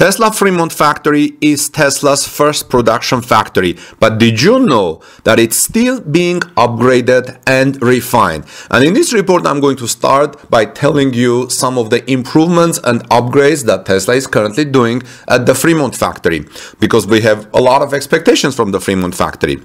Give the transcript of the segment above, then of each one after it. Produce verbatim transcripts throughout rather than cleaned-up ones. Tesla Fremont factory is Tesla's first production factory, but did you know that it's still being upgraded and refined? And in this report, I'm going to start by telling you some of the improvements and upgrades that Tesla is currently doing at the Fremont factory, because we have a lot of expectations from the Fremont factory.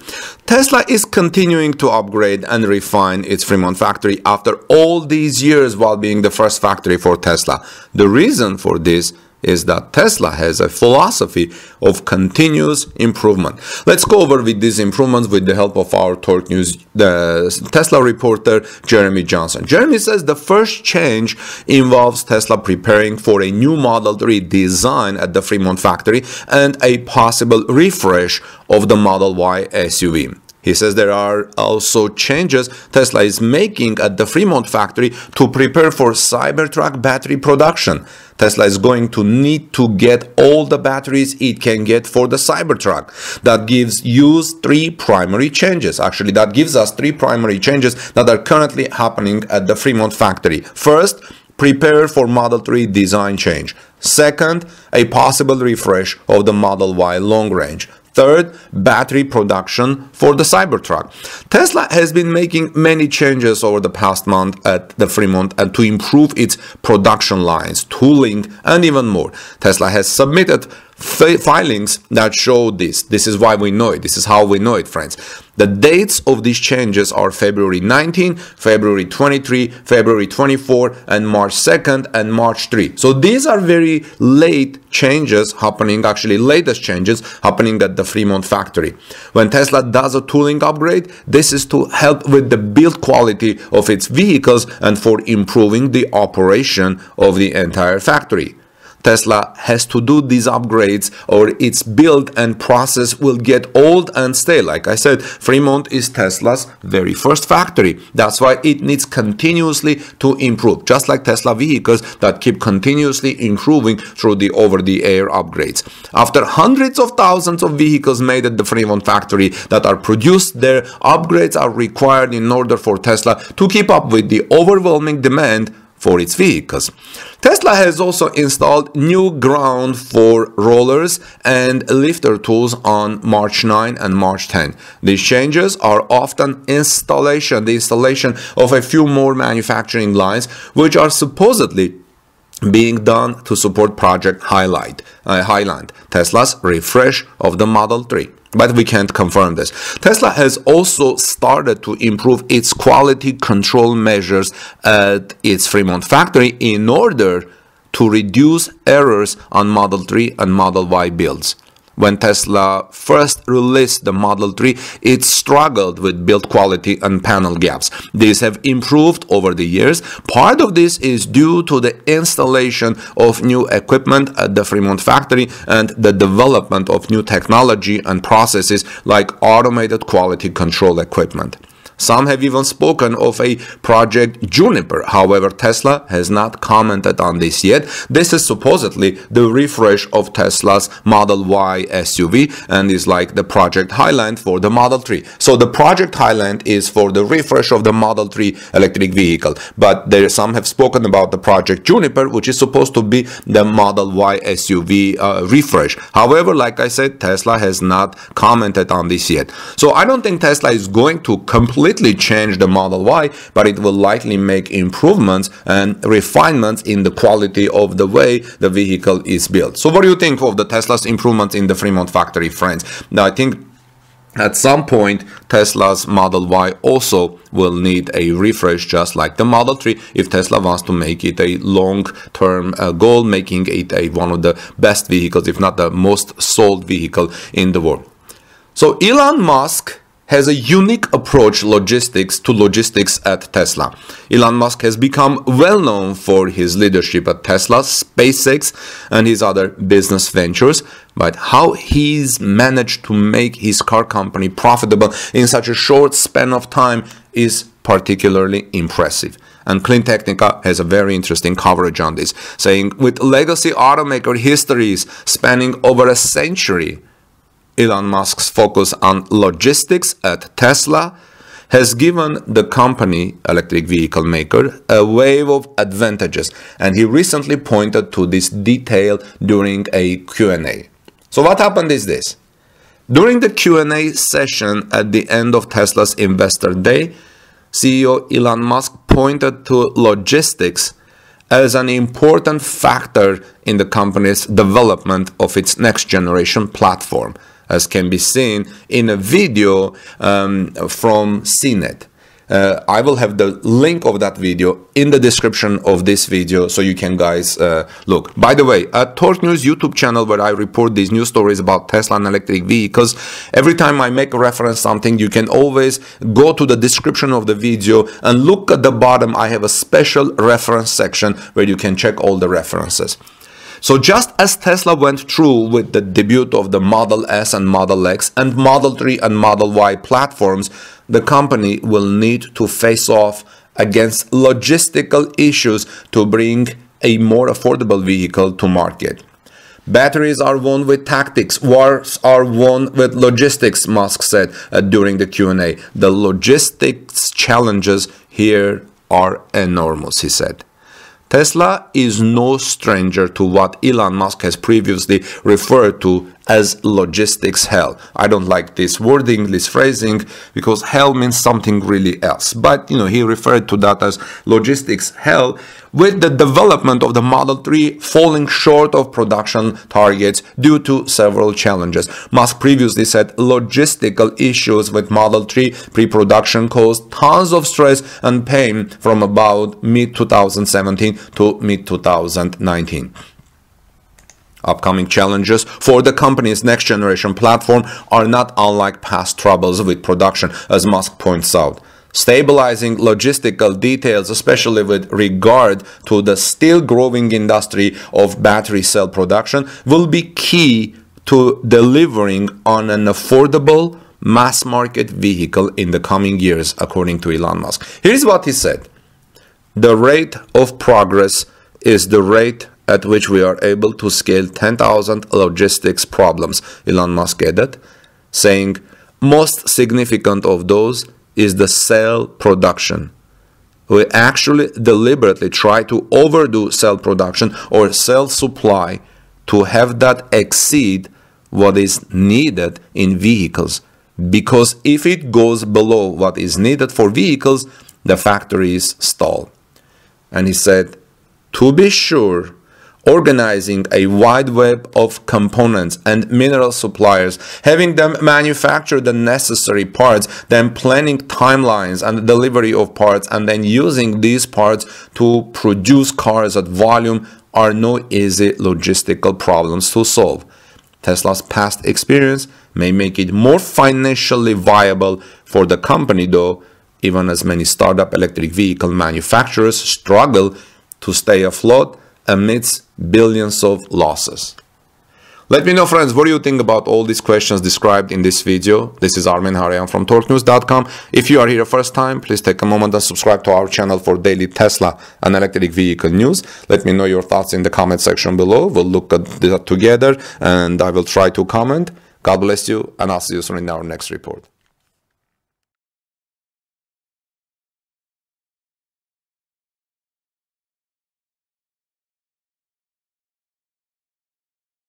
Tesla is continuing to upgrade and refine its Fremont factory after all these years while being the first factory for Tesla. The reason for this is that Tesla has a philosophy of continuous improvement. Let's go over with these improvements with the help of our Torque News the Tesla reporter, Jeremy Johnson. Jeremy says the first change involves Tesla preparing for a new Model three design at the Fremont factory and a possible refresh of the Model Y S U V. He says there are also changes Tesla is making at the Fremont factory to prepare for Cybertruck battery production. Tesla is going to need to get all the batteries it can get for the Cybertruck. That gives us three primary changes. Actually, that gives us three primary changes that are currently happening at the Fremont factory. First, prepare for Model three design change. Second, a possible refresh of the Model Y long range. Third, battery production for the Cybertruck. Tesla has been making many changes over the past month at the Fremont and to improve its production lines, tooling, and even more. Tesla has submitted filings that show this. This is why we know it. This is how we know it, friends. The dates of these changes are February nineteenth, February twenty-third, February twenty-fourth, and March second and March third. So these are very late changes happening, actually latest changes happening at the Fremont factory. When Tesla does a tooling upgrade, this is to help with the build quality of its vehicles and for improving the operation of the entire factory. Tesla has to do these upgrades or its build and process will get old and stale. Like I said, Fremont is Tesla's very first factory. That's why it needs continuously to improve, just like Tesla vehicles that keep continuously improving through the over-the-air upgrades. After hundreds of thousands of vehicles made at the Fremont factory that are produced there, upgrades are required in order for Tesla to keep up with the overwhelming demand for its vehicles. Tesla has also installed new ground for rollers and lifter tools on March ninth and March tenth. These changes are often installation, the installation of a few more manufacturing lines, which are supposedly being done to support Project Highland, uh, Highland, Tesla's refresh of the Model three. But we can't confirm this. Tesla has also started to improve its quality control measures at its Fremont factory in order to reduce errors on Model three and Model Y builds. When Tesla first released the Model three, it struggled with build quality and panel gaps. These have improved over the years. Part of this is due to the installation of new equipment at the Fremont factory and the development of new technology and processes like automated quality control equipment. Some have even spoken of a Project Juniper. However, Tesla has not commented on this yet. This is supposedly the refresh of Tesla's Model Y S U V and is like the Project Highland for the Model three. So the Project Highland is for the refresh of the Model three electric vehicle. But there some have spoken about the Project Juniper, which is supposed to be the Model Y S U V uh, refresh. However, like I said, Tesla has not commented on this yet. So I don't think Tesla is going to completely completely change the Model Y, but it will likely make improvements and refinements in the quality of the way the vehicle is built. So what do you think of the Tesla's improvements in the Fremont factory, friends? Now, I think at some point, Tesla's Model Y also will need a refresh just like the Model three if Tesla wants to make it a long-term uh, goal, making it a, one of the best vehicles, if not the most sold vehicle in the world. So Elon Musk has a unique approach logistics to logistics at Tesla. Elon Musk has become well known for his leadership at Tesla, SpaceX, and his other business ventures, but how he's managed to make his car company profitable in such a short span of time is particularly impressive. And CleanTechnica has a very interesting coverage on this, saying with legacy automaker histories spanning over a century, Elon Musk's focus on logistics at Tesla has given the company, electric vehicle maker, a wave of advantages, and he recently pointed to this detail during a Q and A. So what happened is this. During the Q and A session at the end of Tesla's Investor Day, C E O Elon Musk pointed to logistics as an important factor in the company's development of its next generation platform, as can be seen in a video um, from C net. Uh, I will have the link of that video in the description of this video, so you can guys uh, look. By the way, at Torque News YouTube channel, where I report these news stories about Tesla and electric vehicles, every time I make a reference something, you can always go to the description of the video and look at the bottom. I have a special reference section where you can check all the references. So just as Tesla went through with the debut of the Model S and Model X and Model three and Model Y platforms, the company will need to face off against logistical issues to bring a more affordable vehicle to market. Battles are won with tactics, wars are won with logistics, Musk said uh, during the Q and A. The logistics challenges here are enormous, he said. Tesla is no stranger to what Elon Musk has previously referred to as logistics hell. I don't like this wording, this phrasing, because hell means something really else. But, you know, he referred to that as logistics hell, with the development of the Model three falling short of production targets due to several challenges. Musk previously said logistical issues with Model three pre-production caused tons of stress and pain from about mid two thousand seventeen to mid two thousand nineteen. Upcoming challenges for the company's next generation platform are not unlike past troubles with production, as Musk points out. Stabilizing logistical details, especially with regard to the still growing industry of battery cell production, will be key to delivering on an affordable mass-market vehicle in the coming years, according to Elon Musk. Here's what he said. The rate of progress is the rate at which we are able to scale ten thousand logistics problems, Elon Musk added, saying, most significant of those is the cell production. We actually deliberately try to overdo cell production or cell supply to have that exceed what is needed in vehicles, because if it goes below what is needed for vehicles, the factories stall. And he said, to be sure, organizing a wide web of components and mineral suppliers, having them manufacture the necessary parts, then planning timelines and delivery of parts, and then using these parts to produce cars at volume are no easy logistical problems to solve. Tesla's past experience may make it more financially viable for the company, though, even as many startup electric vehicle manufacturers struggle to stay afloat amidst billions of losses. Let me know, friends, what do you think about all these questions described in this video? This is Armen Hareyan from torque news dot com. If you are here first time, please take a moment and subscribe to our channel for daily Tesla and electric vehicle news. Let me know your thoughts in the comment section below. We'll look at that together, and I will try to comment. God bless you, and I'll see you soon in our next report.